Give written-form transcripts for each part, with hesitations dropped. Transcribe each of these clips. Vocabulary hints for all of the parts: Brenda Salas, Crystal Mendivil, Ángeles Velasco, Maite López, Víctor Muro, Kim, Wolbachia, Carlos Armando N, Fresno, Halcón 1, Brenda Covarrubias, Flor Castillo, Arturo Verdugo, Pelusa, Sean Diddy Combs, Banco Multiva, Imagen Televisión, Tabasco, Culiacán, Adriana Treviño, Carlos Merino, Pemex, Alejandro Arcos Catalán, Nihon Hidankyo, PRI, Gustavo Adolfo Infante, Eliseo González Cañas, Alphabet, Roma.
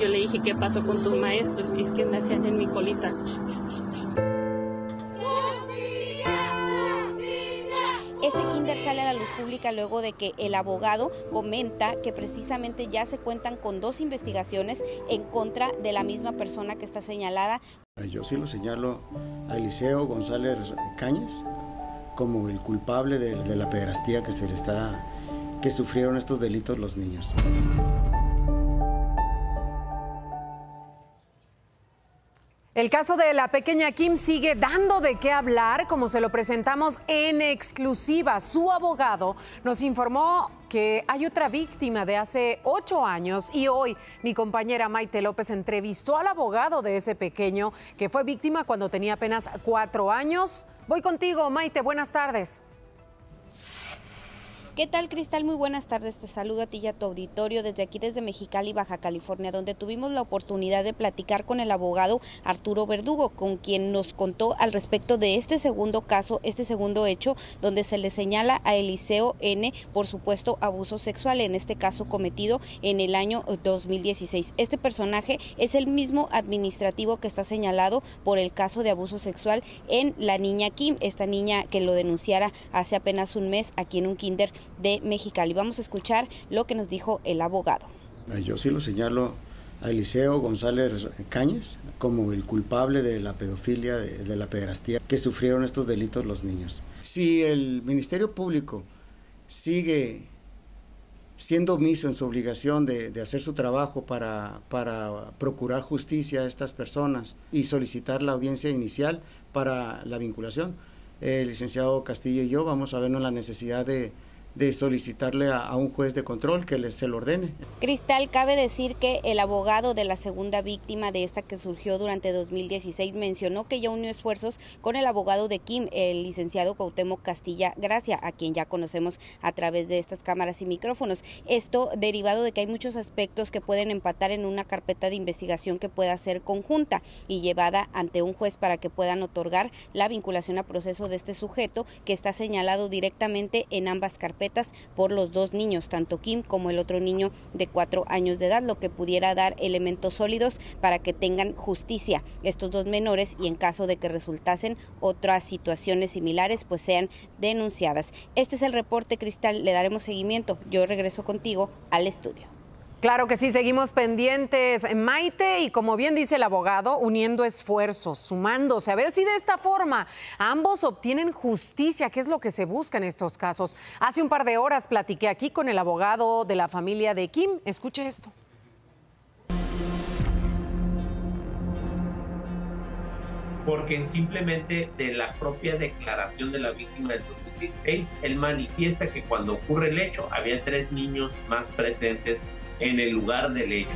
Yo le dije, ¿qué pasó con tus maestros? Y es que me hacían en mi colita. Este kinder sale a la luz pública luego de que el abogado comenta que precisamente ya se cuentan con 2 investigaciones en contra de la misma persona que está señalada. Yo sí lo señalo a Eliseo González Cañas como el culpable de la pederastía que sufrieron estos delitos los niños. El caso de la pequeña Kim sigue dando de qué hablar, como se lo presentamos en exclusiva. Su abogado nos informó que hay otra víctima de hace 8 años y hoy mi compañera Maite López entrevistó al abogado de ese pequeño que fue víctima cuando tenía apenas 4 años. Voy contigo, Maite, buenas tardes. ¿Qué tal, Cristal? Muy buenas tardes, te saludo a ti y a tu auditorio desde aquí, desde Mexicali, Baja California, donde tuvimos la oportunidad de platicar con el abogado Arturo Verdugo, con quien nos contó al respecto de este segundo caso, este segundo hecho, donde se le señala a Eliseo N, por supuesto, abuso sexual, en este caso cometido en el año 2016. Este personaje es el mismo administrativo que está señalado por el caso de abuso sexual en la niña Kim, esta niña que lo denunciara hace apenas un mes aquí en un kinder de Mexicali. Vamos a escuchar lo que nos dijo el abogado. Yo sí lo señalo a Eliseo González Cañas como el culpable de la pedofilia, de la pederastía que sufrieron estos delitos los niños. Si el Ministerio Público sigue siendo omiso en su obligación de hacer su trabajo para procurar justicia a estas personas y solicitar la audiencia inicial para la vinculación, el licenciado Castillo y yo vamos a vernos la necesidad de solicitarle a un juez de control que se lo ordene. Cristal, cabe decir que el abogado de la segunda víctima de esta que surgió durante 2016 mencionó que ya unió esfuerzos con el abogado de Kim, el licenciado Cuauhtémoc Castilla García, a quien ya conocemos a través de estas cámaras y micrófonos. Esto derivado de que hay muchos aspectos que pueden empatar en una carpeta de investigación que pueda ser conjunta y llevada ante un juez para que puedan otorgar la vinculación a proceso de este sujeto que está señalado directamente en ambas carpetas por los 2 niños, tanto Kim como el otro niño de 4 años de edad, lo que pudiera dar elementos sólidos para que tengan justicia estos 2 menores y en caso de que resultasen otras situaciones similares, pues sean denunciadas. Este es el reporte, Cristal, le daremos seguimiento. Yo regreso contigo al estudio. Claro que sí, seguimos pendientes, Maite, y como bien dice el abogado, uniendo esfuerzos, sumándose, a ver si de esta forma ambos obtienen justicia, que es lo que se busca en estos casos. Hace un par de horas platiqué aquí con el abogado de la familia de Kim. Escuche esto. Porque simplemente de la propia declaración de la víctima del 2016, él manifiesta que cuando ocurre el hecho había 3 niños más presentes en el lugar del hecho.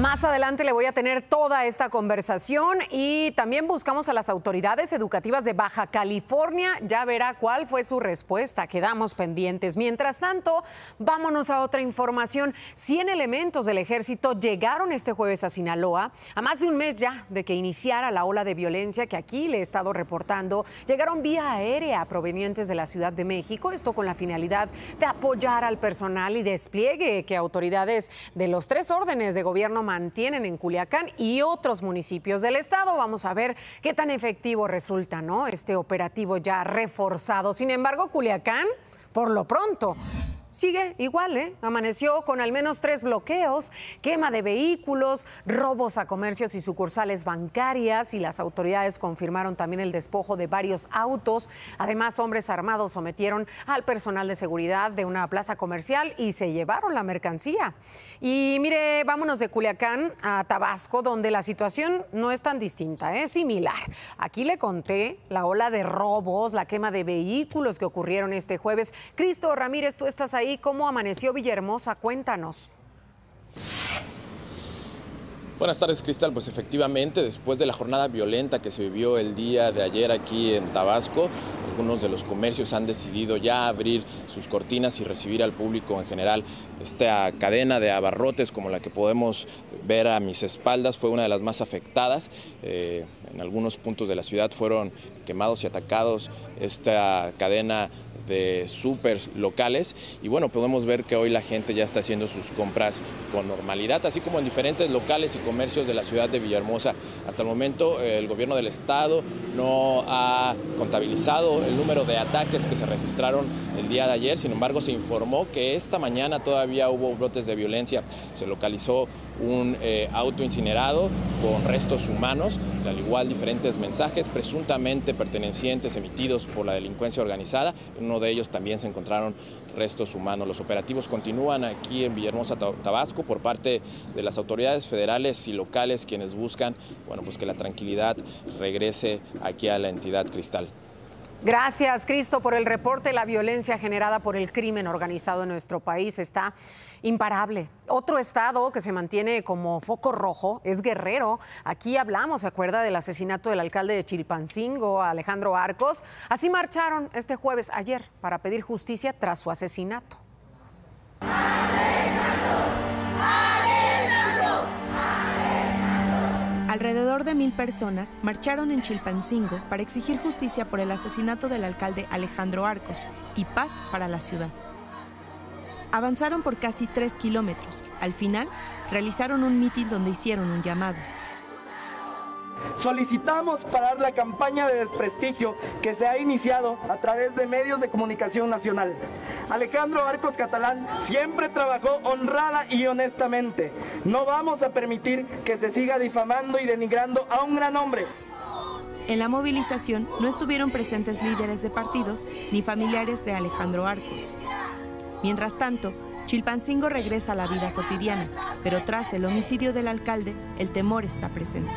Más adelante le voy a tener toda esta conversación y también buscamos a las autoridades educativas de Baja California. Ya verá cuál fue su respuesta. Quedamos pendientes. Mientras tanto, vámonos a otra información. 100 elementos del ejército llegaron este jueves a Sinaloa. A más de un mes ya de que iniciara la ola de violencia que aquí le he estado reportando, llegaron vía aérea provenientes de la Ciudad de México. Esto con la finalidad de apoyar al personal y despliegue que autoridades de los 3 órdenes de gobierno mantienen en Culiacán y otros municipios del estado. Vamos a ver qué tan efectivo resulta, ¿no?, este operativo ya reforzado. Sin embargo, Culiacán, por lo pronto, sigue igual, ¿eh? Amaneció con al menos 3 bloqueos, quema de vehículos, robos a comercios y sucursales bancarias, y las autoridades confirmaron también el despojo de varios autos. Además, hombres armados sometieron al personal de seguridad de una plaza comercial y se llevaron la mercancía. Y mire, vámonos de Culiacán a Tabasco, donde la situación no es tan distinta, es similar. Aquí le conté la ola de robos, la quema de vehículos que ocurrieron este jueves. Cristo Ramírez, tú estás ahí. ¿Y cómo amaneció Villahermosa? Cuéntanos. Buenas tardes, Cristal. Pues efectivamente, después de la jornada violenta que se vivió el día de ayer aquí en Tabasco, algunos de los comercios han decidido ya abrir sus cortinas y recibir al público en general. Esta cadena de abarrotes, como la que podemos ver a mis espaldas, fue una de las más afectadas. En algunos puntos de la ciudad fueron quemados y atacados. Esta cadena de súpers locales. Y bueno, podemos ver que hoy la gente ya está haciendo sus compras con normalidad, así como en diferentes locales y comercios de la ciudad de Villahermosa. Hasta el momento el gobierno del estado no ha contabilizado el número de ataques que se registraron el día de ayer. Sin embargo, se informó que esta mañana todavía hubo brotes de violencia. Se localizó un auto incinerado con restos humanos, al igual diferentes mensajes presuntamente pertenecientes emitidos por la delincuencia organizada. En uno de ellos también se encontraron restos humanos. Los operativos continúan aquí en Villahermosa, Tabasco, por parte de las autoridades federales y locales, quienes buscan, bueno, pues que la tranquilidad regrese aquí a la entidad, Cristal. Gracias, Cristo, por el reporte. La violencia generada por el crimen organizado en nuestro país está imparable. Otro estado que se mantiene como foco rojo es Guerrero. Aquí hablamos, ¿se acuerda del asesinato del alcalde de Chilpancingo, Alejandro Arcos? Así marcharon este jueves, ayer, para pedir justicia tras su asesinato. Alrededor de 1000 personas marcharon en Chilpancingo para exigir justicia por el asesinato del alcalde Alejandro Arcos y paz para la ciudad. Avanzaron por casi 3 kilómetros. Al final, realizaron un mitin donde hicieron un llamado. Solicitamos parar la campaña de desprestigio que se ha iniciado a través de medios de comunicación nacional. Alejandro Arcos Catalán siempre trabajó honrada y honestamente. No vamos a permitir que se siga difamando y denigrando a un gran hombre. En la movilización no estuvieron presentes líderes de partidos ni familiares de Alejandro Arcos. Mientras tanto, Chilpancingo regresa a la vida cotidiana, pero tras el homicidio del alcalde, el temor está presente.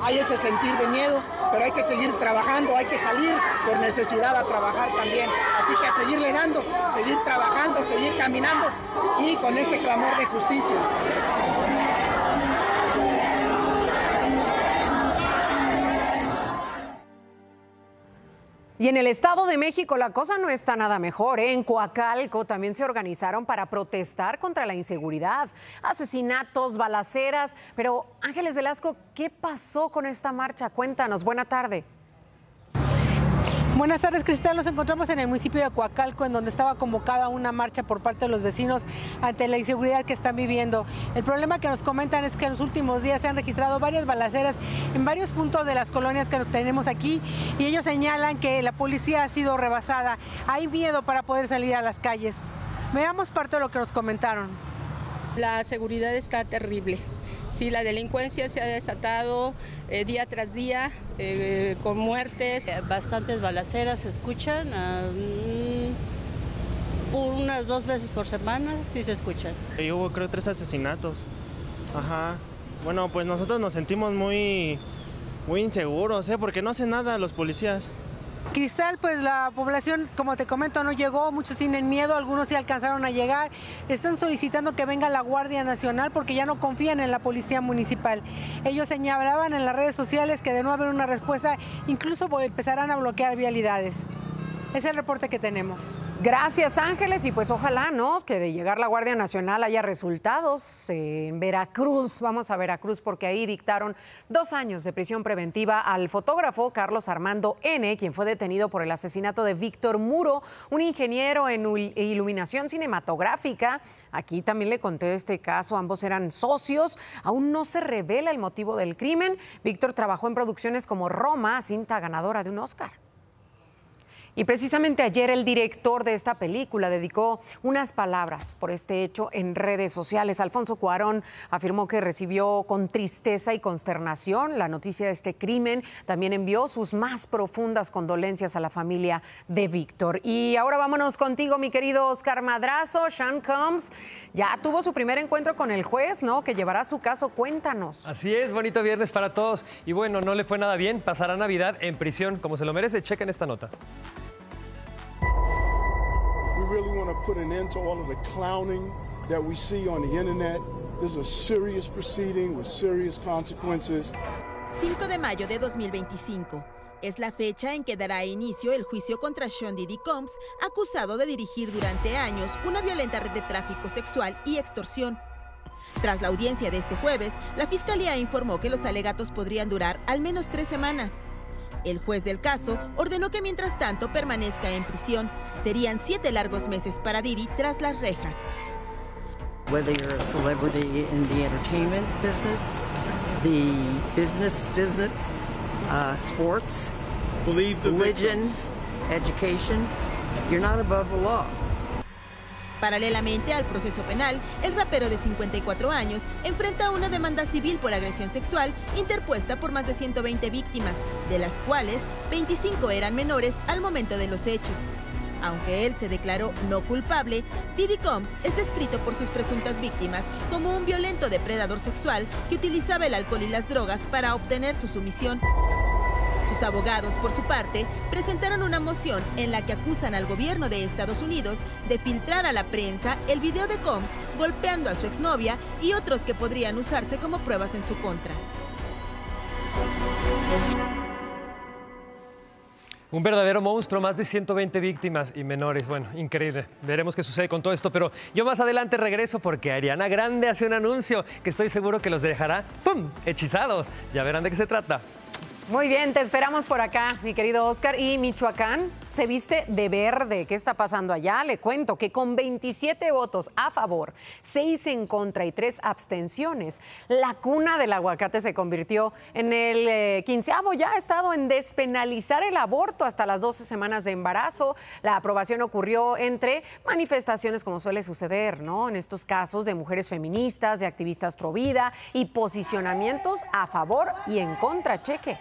Hay ese sentir de miedo, pero hay que seguir trabajando, hay que salir por necesidad a trabajar también. Así que a seguirle dando, seguir trabajando, seguir caminando y con este clamor de justicia. Y en el Estado de México la cosa no está nada mejor, ¿eh? En Coacalco también se organizaron para protestar contra la inseguridad, asesinatos, balaceras. Pero Ángeles Velasco, ¿qué pasó con esta marcha? Cuéntanos, buena tarde. Buenas tardes, Cristal. Nos encontramos en el municipio de Coacalco, en donde estaba convocada una marcha por parte de los vecinos ante la inseguridad que están viviendo. El problema que nos comentan es que en los últimos días se han registrado varias balaceras en varios puntos de las colonias que tenemos aquí, y ellos señalan que la policía ha sido rebasada. Hay miedo para poder salir a las calles. Veamos parte de lo que nos comentaron. La seguridad está terrible. Sí, la delincuencia se ha desatado día tras día, con muertes. Bastantes balaceras se escuchan, unas 2 veces por semana sí se escuchan. Y hubo creo 3 asesinatos. Ajá. Bueno, pues nosotros nos sentimos muy inseguros, porque no hacen nada los policías. Cristal, pues la población, como te comento, no llegó, muchos tienen miedo, algunos sí alcanzaron a llegar. Están solicitando que venga la Guardia Nacional porque ya no confían en la Policía Municipal. Ellos señalaban en las redes sociales que de no haber una respuesta, incluso empezarán a bloquear vialidades. Es el reporte que tenemos. Gracias, Ángeles, y pues ojalá, ¿no?, que de llegar la Guardia Nacional haya resultados. En Veracruz, vamos a Veracruz, porque ahí dictaron 2 años de prisión preventiva al fotógrafo Carlos Armando N, quien fue detenido por el asesinato de Víctor Muro, un ingeniero en iluminación cinematográfica. Aquí también le conté este caso, ambos eran socios. Aún no se revela el motivo del crimen. Víctor trabajó en producciones como Roma, cinta ganadora de un Oscar. Y precisamente ayer el director de esta película dedicó unas palabras por este hecho en redes sociales. Alfonso Cuarón afirmó que recibió con tristeza y consternación la noticia de este crimen. También envió sus más profundas condolencias a la familia de Víctor. Y ahora vámonos contigo, mi querido Oscar Madrazo. Sean Combs ya tuvo su primer encuentro con el juez, ¿no?, que llevará su caso. Cuéntanos. Así es, bonito viernes para todos. Y bueno, no le fue nada bien. Pasará Navidad en prisión, como se lo merece. Chequen esta nota. We really want to put an end to all of the clowning that we see on the internet. This is a serious proceeding with serious consequences. 5 de mayo de 2025 es la fecha en que dará inicio el juicio contra Sean Diddy Combs, acusado de dirigir durante años una violenta red de tráfico sexual y extorsión. Tras la audiencia de este jueves, la Fiscalía informó que los alegatos podrían durar al menos 3 semanas. El juez del caso ordenó que mientras tanto permanezca en prisión. Serían 7 largos meses para Diddy tras las rejas. Whether you're a celebrity in the entertainment business, the business, sports, religion, education, you're not above the law. Paralelamente al proceso penal, el rapero de 54 años enfrenta una demanda civil por agresión sexual interpuesta por más de 120 víctimas, de las cuales 25 eran menores al momento de los hechos. Aunque él se declaró no culpable, Diddy Combs es descrito por sus presuntas víctimas como un violento depredador sexual que utilizaba el alcohol y las drogas para obtener su sumisión. Sus abogados, por su parte, presentaron una moción en la que acusan al gobierno de Estados Unidos de filtrar a la prensa el video de Combs golpeando a su exnovia y otros que podrían usarse como pruebas en su contra. Un verdadero monstruo, más de 120 víctimas y menores. Bueno, increíble. Veremos qué sucede con todo esto, pero yo más adelante regreso porque Ariana Grande hace un anuncio que estoy seguro que los dejará ¡pum!, hechizados. Ya verán de qué se trata. Muy bien, te esperamos por acá, mi querido Oscar. Y Michoacán se viste de verde. ¿Qué está pasando allá? Le cuento que con 27 votos a favor, 6 en contra y 3 abstenciones, la cuna del aguacate se convirtió en el 15º ya estado en despenalizar el aborto hasta las 12 semanas de embarazo. La aprobación ocurrió entre manifestaciones, como suele suceder, ¿no?, en estos casos de mujeres feministas, de activistas pro vida y posicionamientos a favor y en contra. Cheque.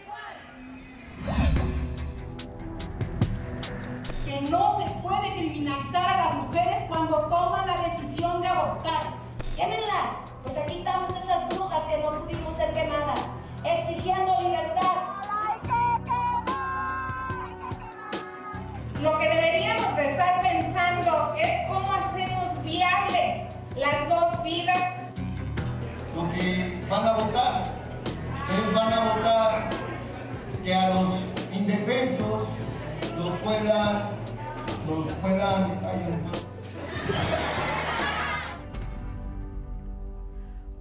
Que no se puede criminalizar a las mujeres cuando toman la decisión de abortar. Quémenlas, pues aquí estamos esas brujas que no pudimos ser quemadas, exigiendo libertad. Lo que deberíamos de estar pensando es cómo hacemos viable las dos vidas. Porque van a votar, ustedes van a votar que a los indefensos los puedan ayudar.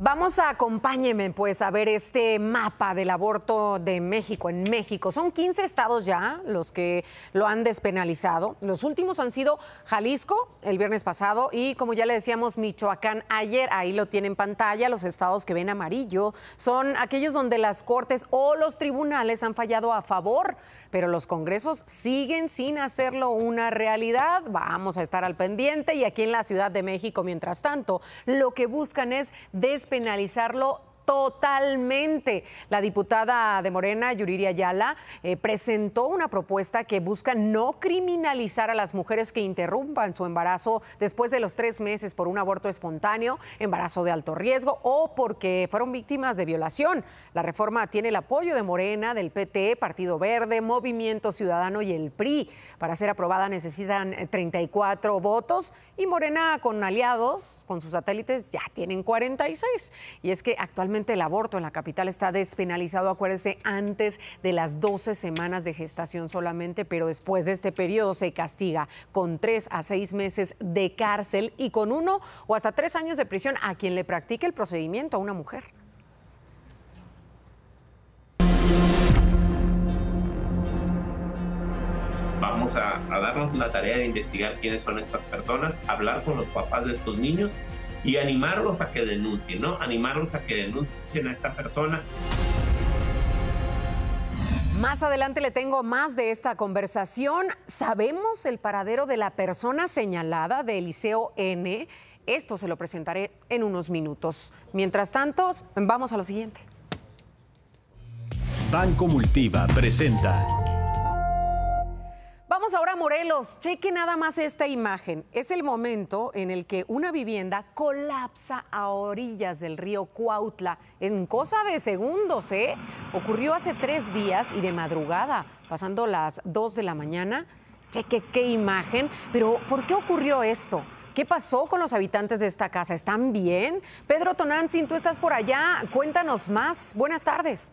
Vamos a acompáñenme pues a ver este mapa del aborto de México. En México son 15 estados ya los que lo han despenalizado. Los últimos han sido Jalisco el viernes pasado y, como ya le decíamos, Michoacán ayer. Ahí lo tiene en pantalla. Los estados que ven amarillo son aquellos donde las cortes o los tribunales han fallado a favor, pero los congresos siguen sin hacerlo una realidad. Vamos a estar al pendiente. Y aquí en la Ciudad de México, mientras tanto, lo que buscan es despenalizarlo totalmente. La diputada de Morena, Yuriria Ayala, presentó una propuesta que busca no criminalizar a las mujeres que interrumpan su embarazo después de los 3 meses por un aborto espontáneo, embarazo de alto riesgo o porque fueron víctimas de violación. La reforma tiene el apoyo de Morena, del PT, Partido Verde, Movimiento Ciudadano y el PRI. Para ser aprobada necesitan 34 votos y Morena con aliados, con sus satélites, ya tienen 46. Y es que actualmente el aborto en la capital está despenalizado, acuérdese, antes de las 12 semanas de gestación solamente, pero después de este periodo se castiga con 3 a 6 meses de cárcel y con 1 o hasta 3 años de prisión a quien le practique el procedimiento a una mujer. Vamos a darnos la tarea de investigar quiénes son estas personas, hablar con los papás de estos niños y animarlos a que denuncien, ¿no? Animarlos a que denuncien a esta persona. Más adelante le tengo más de esta conversación. ¿Sabemos el paradero de la persona señalada de Eliseo N? Esto se lo presentaré en unos minutos. Mientras tanto, vamos a lo siguiente. Banco Multiva presenta. Vamos ahora a Morelos. Cheque nada más esta imagen. Es el momento en el que una vivienda colapsa a orillas del río Cuautla. En cosa de segundos, ¿eh? Ocurrió hace 3 días y de madrugada, pasando las 2 de la mañana. Cheque qué imagen. Pero, ¿por qué ocurrió esto? ¿Qué pasó con los habitantes de esta casa? ¿Están bien? Pedro Tonantzin, tú estás por allá. Cuéntanos más. Buenas tardes.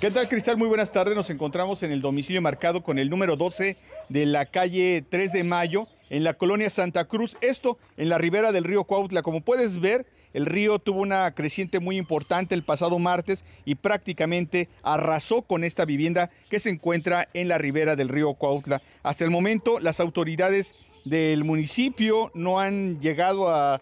¿Qué tal, Cristal? Muy buenas tardes. Nos encontramos en el domicilio marcado con el número 12 de la calle 3 de Mayo, en la colonia Santa Cruz, esto en la ribera del río Cuautla. Como puedes ver, el río tuvo una creciente muy importante el pasado martes y prácticamente arrasó con esta vivienda que se encuentra en la ribera del río Cuautla. Hasta el momento, las autoridades del municipio no han llegado a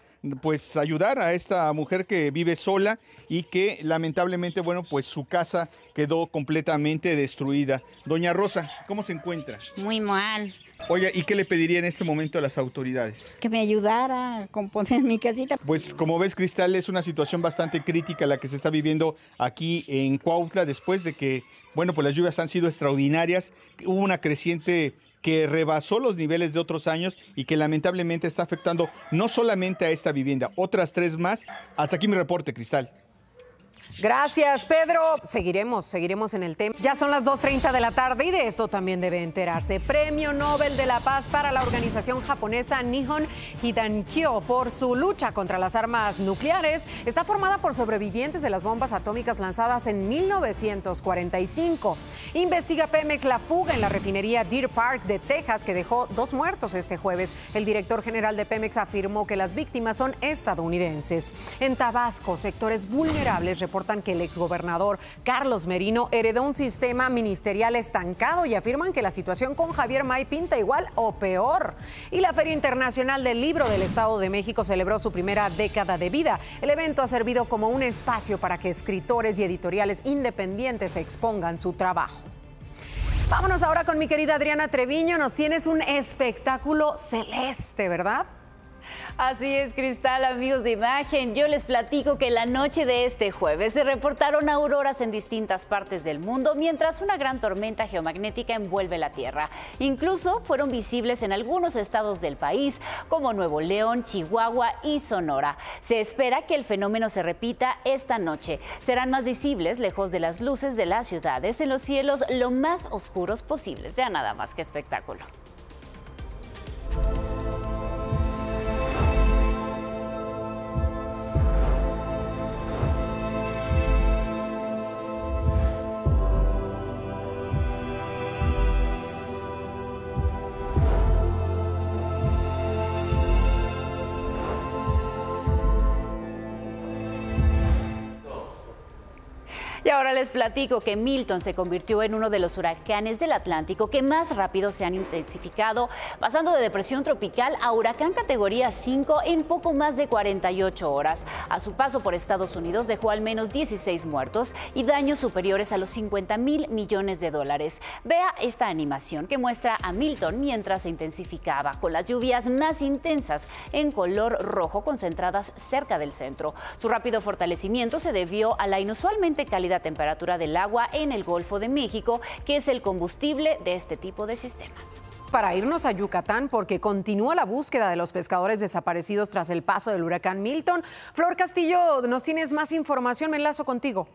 ayudar a esta mujer que vive sola y que lamentablemente, bueno, pues su casa quedó completamente destruida. Doña Rosa, ¿cómo se encuentra? Muy mal. Oye, ¿y qué le pediría en este momento a las autoridades? Que me ayudara a componer mi casita. Pues como ves, Cristal, es una situación bastante crítica la que se está viviendo aquí en Cuautla después de que, bueno, pues las lluvias han sido extraordinarias. Hubo una creciente que rebasó los niveles de otros años y que lamentablemente está afectando no solamente a esta vivienda, otras tres más. Hasta aquí mi reporte, Cristal. Gracias, Pedro. Seguiremos en el tema. Ya son las 2:30 de la tarde y de esto también debe enterarse. Premio Nobel de la Paz para la organización japonesa Nihon Hidankyo por su lucha contra las armas nucleares. Está formada por sobrevivientes de las bombas atómicas lanzadas en 1945. Investiga Pemex la fuga en la refinería Deer Park de Texas que dejó 2 muertos este jueves. El director general de Pemex afirmó que las víctimas son estadounidenses. En Tabasco, sectores vulnerables reportan que el exgobernador Carlos Merino heredó un sistema ministerial estancado y afirman que la situación con Javier May pinta igual o peor. Y la Feria Internacional del Libro del Estado de México celebró su primera década de vida. El evento ha servido como un espacio para que escritores y editoriales independientes expongan su trabajo. Vámonos ahora con mi querida Adriana Treviño. Nos tienes un espectáculo celeste, ¿verdad? Así es, Cristal, amigos de Imagen. Yo les platico que la noche de este jueves se reportaron auroras en distintas partes del mundo mientras una gran tormenta geomagnética envuelve la Tierra. Incluso fueron visibles en algunos estados del país, como Nuevo León, Chihuahua y Sonora. Se espera que el fenómeno se repita esta noche. Serán más visibles lejos de las luces de las ciudades, en los cielos lo más oscuros posibles. Vean nada más que espectáculo. Y ahora les platico que Milton se convirtió en uno de los huracanes del Atlántico que más rápido se han intensificado, pasando de depresión tropical a huracán categoría 5 en poco más de 48 horas. A su paso por Estados Unidos dejó al menos 16 muertos y daños superiores a los $50 mil millones. Vea esta animación que muestra a Milton mientras se intensificaba, con las lluvias más intensas en color rojo concentradas cerca del centro. Su rápido fortalecimiento se debió a la inusualmente cálida temperatura del agua en el Golfo de México, que es el combustible de este tipo de sistemas. Para irnos a Yucatán, porque continúa la búsqueda de los pescadores desaparecidos tras el paso del huracán Milton. Flor Castillo, nos tienes más información, me enlazo contigo.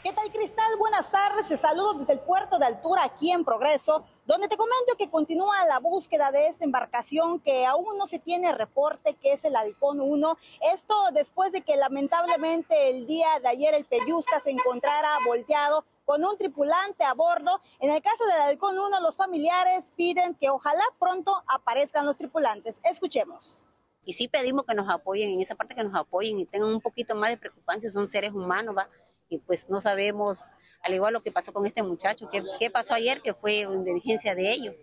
¿Qué tal, Cristal? Buenas tardes, te saludo desde el puerto de altura aquí en Progreso, donde te comento que continúa la búsqueda de esta embarcación que aún no se tiene reporte, que es el Halcón 1. Esto después de que lamentablemente el día de ayer el Pelusa se encontrara volteado con un tripulante a bordo. En el caso del Halcón 1, los familiares piden que ojalá pronto aparezcan los tripulantes. Escuchemos. Y sí pedimos que nos apoyen, en esa parte que nos apoyen y tengan un poquito más de preocupancia, son seres humanos, ¿va? Y pues no sabemos, al igual lo que pasó con este muchacho, qué pasó ayer, que fue una diligencia de ellos.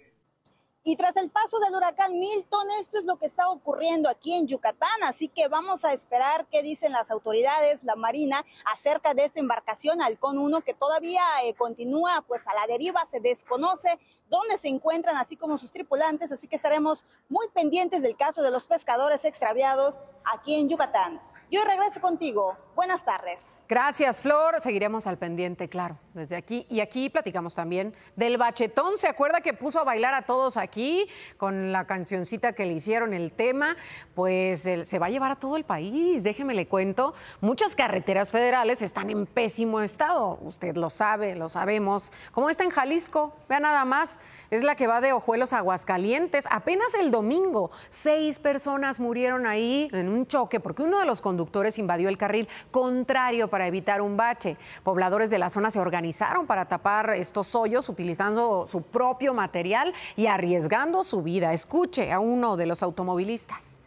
Y tras el paso del huracán Milton, esto es lo que está ocurriendo aquí en Yucatán, así que vamos a esperar qué dicen las autoridades, la Marina, acerca de esta embarcación Halcón 1, que todavía continúa pues a la deriva, se desconoce dónde se encuentran, así como sus tripulantes, así que estaremos muy pendientes del caso de los pescadores extraviados aquí en Yucatán. Yo regreso contigo. Buenas tardes. Gracias, Flor. Seguiremos al pendiente, claro, desde aquí. Y aquí platicamos también del bachetón. ¿Se acuerda que puso a bailar a todos aquí con la cancioncita que le hicieron el tema? Pues se va a llevar a todo el país, déjeme le cuento. Muchas carreteras federales están en pésimo estado. Usted lo sabe, lo sabemos. Como está en Jalisco, vea nada más. Es la que va de Ojuelos a Aguascalientes. Apenas el domingo, 6 personas murieron ahí en un choque porque uno de los conductores invadió el carril contrario para evitar un bache. Pobladores de la zona se organizaron para tapar estos hoyos utilizando su propio material y arriesgando su vida. Escuche a uno de los automovilistas.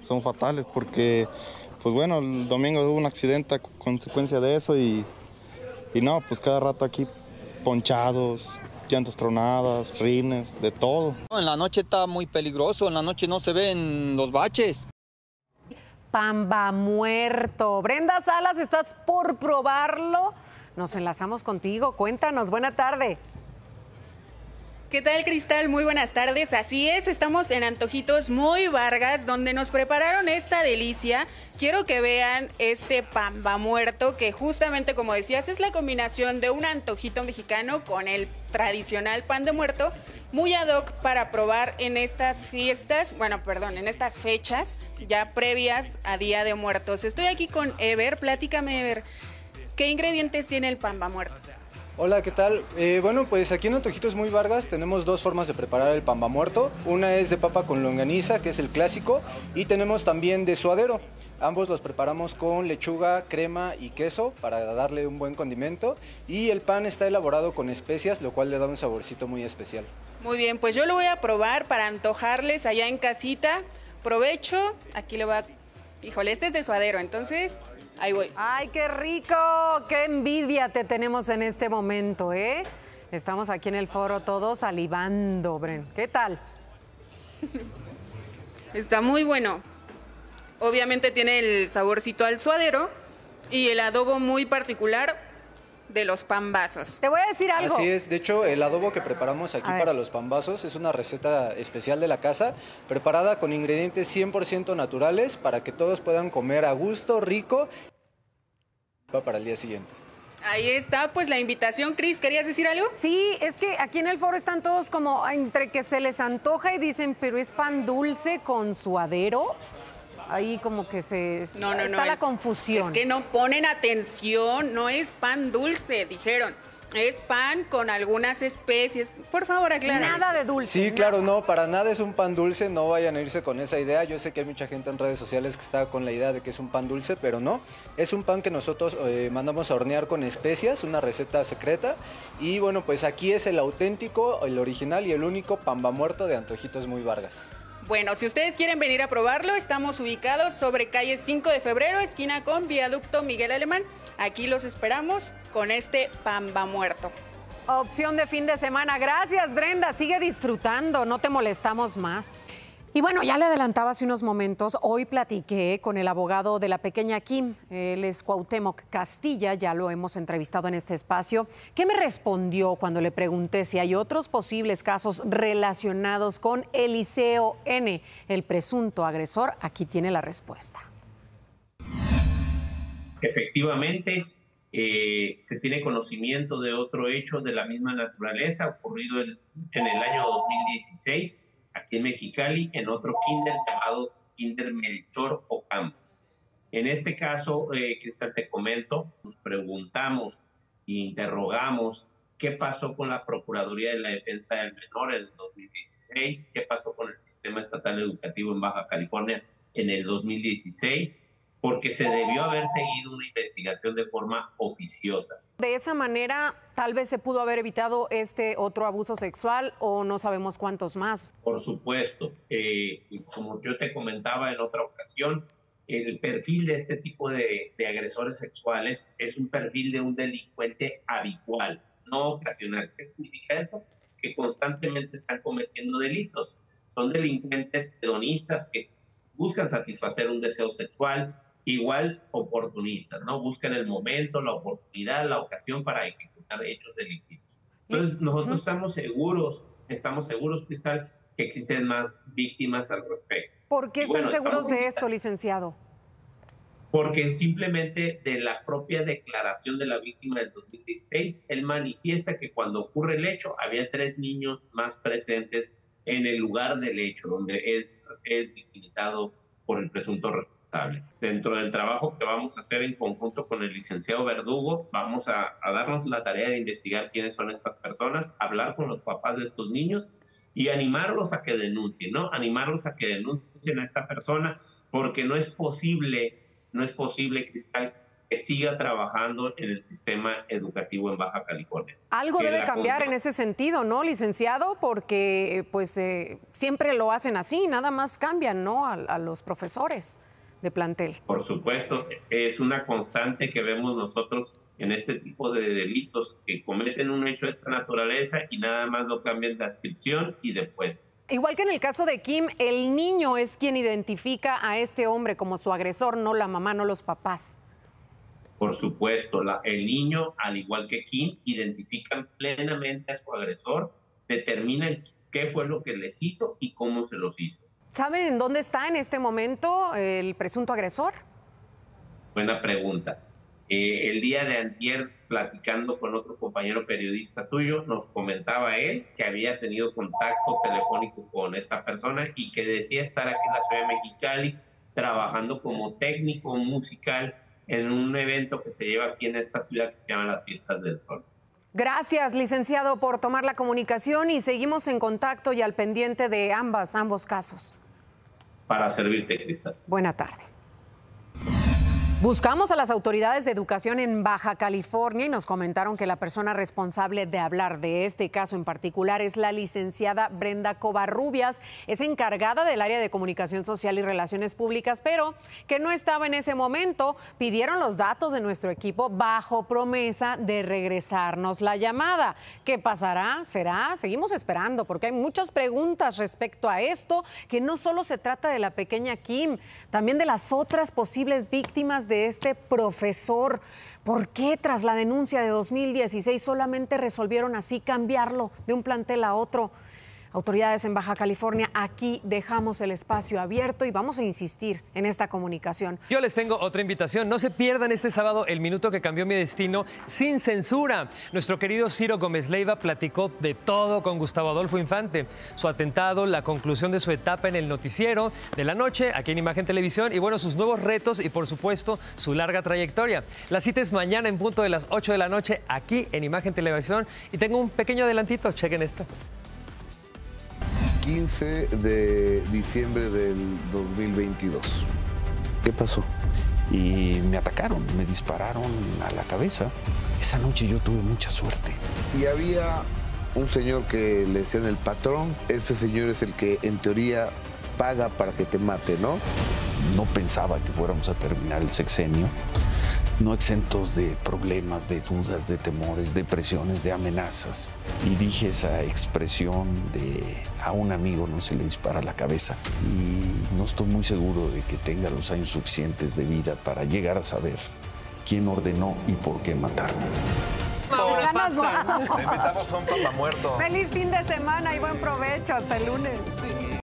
Son fatales porque, pues bueno, el domingo hubo un accidente a consecuencia de eso y no, pues cada rato aquí ponchados, llantas tronadas, rines, de todo. En la noche está muy peligroso, en la noche no se ven los baches. Pamba muerto. Brenda Salas, ¿estás por probarlo? Nos enlazamos contigo, cuéntanos, buena tarde. ¿Qué tal, Cristal? Muy buenas tardes. Así es, estamos en Antojitos Muy Vargas, donde nos prepararon esta delicia. Quiero que vean este pamba muerto, que justamente, como decías, es la combinación de un antojito mexicano con el tradicional pan de muerto, muy ad hoc para probar en estas fiestas, bueno, perdón, en estas fechas ya previas a Día de Muertos. Estoy aquí con Ever. Platícame, Ever, ¿qué ingredientes tiene el pamba muerto? Hola, ¿qué tal? Bueno, pues aquí en Antojitos Muy Vargas tenemos dos formas de preparar el pamba muerto. Una es de papa con longaniza, que es el clásico, y tenemos también de suadero. Ambos los preparamos con lechuga, crema y queso para darle un buen condimento. Y el pan está elaborado con especias, lo cual le da un saborcito muy especial. Muy bien, pues yo lo voy a probar para antojarles allá en casita. Provecho, aquí le voy a... Híjole, este es de suadero, entonces... Ahí voy. ¡Ay, qué rico! ¡Qué envidia te tenemos en este momento, eh! Estamos aquí en el foro todos salivando, Bren. ¿Qué tal? Está muy bueno. Obviamente tiene el saborcito al suadero y el adobo muy particular de los pambazos. Te voy a decir algo. Así es, de hecho, el adobo que preparamos aquí para los pambazos es una receta especial de la casa, preparada con ingredientes 100% naturales para que todos puedan comer a gusto, rico, para el día siguiente. Ahí está, pues, la invitación. Cris, ¿querías decir algo? Sí, es que aquí en el foro están todos como entre que se les antoja y dicen, pero es pan dulce con suadero. Ahí como que se... No, está la confusión. Es que no ponen atención, no es pan dulce, dijeron. Es pan con algunas especies. Por favor, aclara. Nada de dulce. Sí, claro, no, para nada es un pan dulce, no vayan a irse con esa idea. Yo sé que hay mucha gente en redes sociales que está con la idea de que es un pan dulce, pero no. Es un pan que nosotros mandamos a hornear con especias, una receta secreta. Y bueno, pues aquí es el auténtico, el original y el único pamba muerto de Antojitos Muy Vargas. Bueno, si ustedes quieren venir a probarlo, estamos ubicados sobre calle 5 de febrero, esquina con viaducto Miguel Alemán. Aquí los esperamos con este pamba muerto. Opción de fin de semana. Gracias, Brenda. Sigue disfrutando, no te molestamos más. Y bueno, ya le adelantaba hace unos momentos, hoy platiqué con el abogado de la pequeña Kim, él es Cuauhtémoc Castilla, ya lo hemos entrevistado en este espacio. ¿Qué me respondió cuando le pregunté si hay otros posibles casos relacionados con Eliseo N, el presunto agresor? Aquí tiene la respuesta. Efectivamente, se tiene conocimiento de otro hecho de la misma naturaleza ocurrido en el año 2016. Aquí en Mexicali, en otro kinder llamado Kinder Melchor Ocampo. En este caso, Cristal, te comento, nos preguntamos e interrogamos qué pasó con la Procuraduría de la Defensa del Menor en el 2016, qué pasó con el Sistema Estatal Educativo en Baja California en el 2016, porque se debió haber seguido una investigación de forma oficiosa. De esa manera, tal vez se pudo haber evitado este otro abuso sexual o no sabemos cuántos más. Por supuesto. Como yo te comentaba en otra ocasión, el perfil de este tipo de agresores sexuales es un perfil de un delincuente habitual, no ocasional. ¿Qué significa eso? Que constantemente están cometiendo delitos. Son delincuentes hedonistas que buscan satisfacer un deseo sexual, igual oportunistas, ¿no? Buscan el momento, la oportunidad, la ocasión para ejecutar hechos delictivos. Entonces, nosotros estamos seguros, Cristal, que existen más víctimas al respecto. ¿Por qué están seguros de esto, licenciado? Porque simplemente de la propia declaración de la víctima del 2016, él manifiesta que cuando ocurre el hecho, había 3 niños más presentes en el lugar del hecho, donde es victimizado por el presunto responsable. Dentro del trabajo que vamos a hacer en conjunto con el licenciado Verdugo, vamos a darnos la tarea de investigar quiénes son estas personas, hablar con los papás de estos niños y animarlos a que denuncien, ¿no? Animarlos a que denuncien a esta persona, porque no es posible no es posible, Cristal, que siga trabajando en el sistema educativo en Baja California. Algo debe cambiar en ese sentido, ¿no, licenciado? Porque pues siempre lo hacen así, nada más cambian, ¿no?, a los profesores de plantel. Por supuesto, es una constante que vemos nosotros en este tipo de delitos, que cometen un hecho de esta naturaleza y nada más lo cambian de adscripción y de puesto. Igual que en el caso de Kim, el niño es quien identifica a este hombre como su agresor, no la mamá, no los papás. Por supuesto, el niño, al igual que Kim, identifican plenamente a su agresor, determinan qué fue lo que les hizo y cómo se los hizo. ¿Saben dónde está en este momento el presunto agresor? Buena pregunta. El día de antier, platicando con otro compañero periodista tuyo, nos comentaba él que había tenido contacto telefónico con esta persona y que decía estar aquí en la ciudad de Mexicali trabajando como técnico musical en un evento que se lleva aquí en esta ciudad que se llama Las Fiestas del Sol. Gracias, licenciado, por tomar la comunicación y seguimos en contacto y al pendiente de ambos casos. Para servirte, Cristal. Buena tarde. Buscamos a las autoridades de educación en Baja California y nos comentaron que la persona responsable de hablar de este caso en particular es la licenciada Brenda Covarrubias, es encargada del área de comunicación social y relaciones públicas, pero que no estaba en ese momento. Pidieron los datos de nuestro equipo bajo promesa de regresarnos la llamada. ¿Qué pasará? ¿Será? Seguimos esperando porque hay muchas preguntas respecto a esto, que no solo se trata de la pequeña Kim, también de las otras posibles víctimas de este profesor. ¿Por qué tras la denuncia de 2016 solamente resolvieron así cambiarlo de un plantel a otro? Autoridades en Baja California, aquí dejamos el espacio abierto y vamos a insistir en esta comunicación. Yo les tengo otra invitación. No se pierdan este sábado El Minuto que Cambió Mi Destino sin censura. Nuestro querido Ciro Gómez Leiva platicó de todo con Gustavo Adolfo Infante. Su atentado, la conclusión de su etapa en el noticiero de la noche, aquí en Imagen Televisión, y bueno, sus nuevos retos y por supuesto su larga trayectoria. La cita es mañana en punto de las 8 de la noche aquí en Imagen Televisión. Y tengo un pequeño adelantito, chequen esto. 15 de diciembre del 2022. ¿Qué pasó? Y me atacaron, me dispararon a la cabeza. Esa noche yo tuve mucha suerte. Y había un señor que le decían el patrón. Este señor es el que en teoría paga para que te mate, ¿no? No pensaba que fuéramos a terminar el sexenio, no exentos de problemas, de dudas, de temores, de presiones, de amenazas. Y dije esa expresión de a un amigo no se le dispara la cabeza. Y no estoy muy seguro de que tenga los años suficientes de vida para llegar a saber quién ordenó y por qué matarme. Te invitamos a un papamuerto. Feliz fin de semana y buen provecho. Hasta el lunes. Sí.